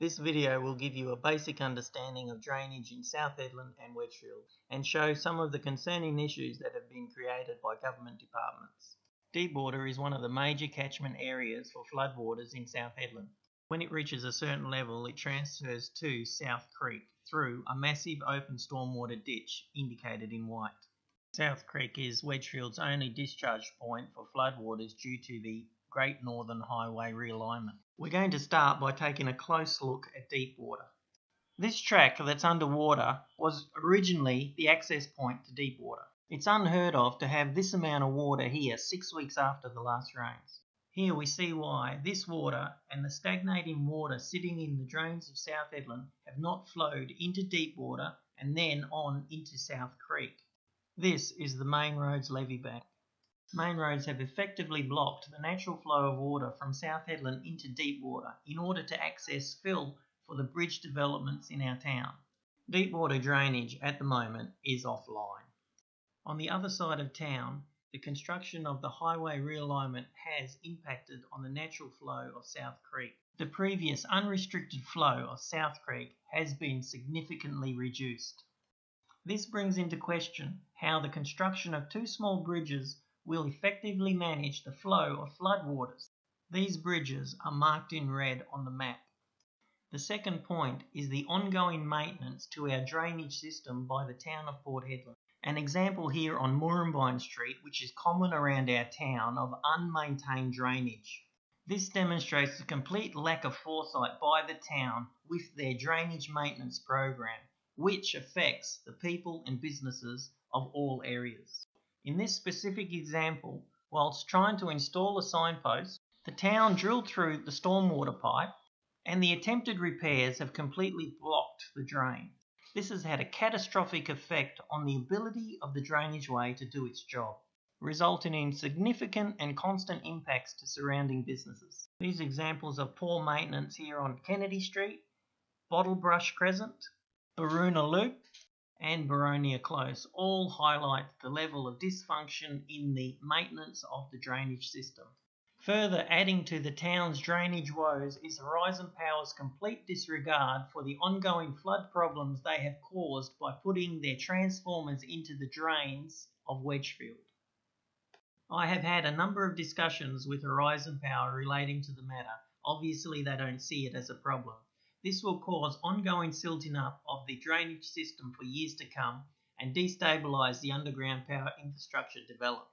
This video will give you a basic understanding of drainage in South Hedland and Wedgefield and show some of the concerning issues that have been created by government departments. Deepwater is one of the major catchment areas for floodwaters in South Hedland. When it reaches a certain level, it transfers to South Creek through a massive open stormwater ditch indicated in white. South Creek is Wedgefield's only discharge point for floodwaters due to the Great Northern Highway realignment. We're going to start by taking a close look at Deepwater. This track that's underwater was originally the access point to Deepwater. It's unheard of to have this amount of water here 6 weeks after the last rains. Here we see why this water and the stagnating water sitting in the drains of South Hedland have not flowed into Deepwater and then on into South Creek. This is the Main Roads levee bank. Main roads have effectively blocked the natural flow of water from South Hedland into Deepwater in order to access fill for the bridge developments in our town. Deepwater drainage at the moment is offline. On the other side of town, the construction of the highway realignment has impacted on the natural flow of South Creek. The previous unrestricted flow of South Creek has been significantly reduced. This brings into question how the construction of two small bridges will effectively manage the flow of floodwaters. These bridges are marked in red on the map. The second point is the ongoing maintenance to our drainage system by the town of Port Hedland. An example here on Moorambine Street, which is common around our town, of unmaintained drainage. This demonstrates the complete lack of foresight by the town with their drainage maintenance program, which affects the people and businesses of all areas. In this specific example, whilst trying to install a signpost, the town drilled through the stormwater pipe and the attempted repairs have completely blocked the drain. This has had a catastrophic effect on the ability of the drainage way to do its job, resulting in significant and constant impacts to surrounding businesses. These examples are poor maintenance here on Kennedy Street, Bottle Brush Crescent, Baruna Loop, and Boronia Close all highlight the level of dysfunction in the maintenance of the drainage system. Further adding to the town's drainage woes is Horizon Power's complete disregard for the ongoing flood problems they have caused by putting their transformers into the drains of Wedgefield. I have had a number of discussions with Horizon Power relating to the matter. Obviously, they don't see it as a problem. This will cause ongoing silting up of the drainage system for years to come and destabilise the underground power infrastructure developed.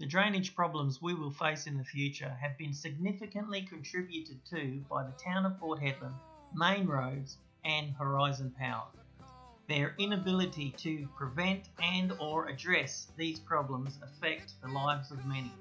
The drainage problems we will face in the future have been significantly contributed to by the town of Port Hedland, Main Roads and Horizon Power. Their inability to prevent and or address these problems affect the lives of many.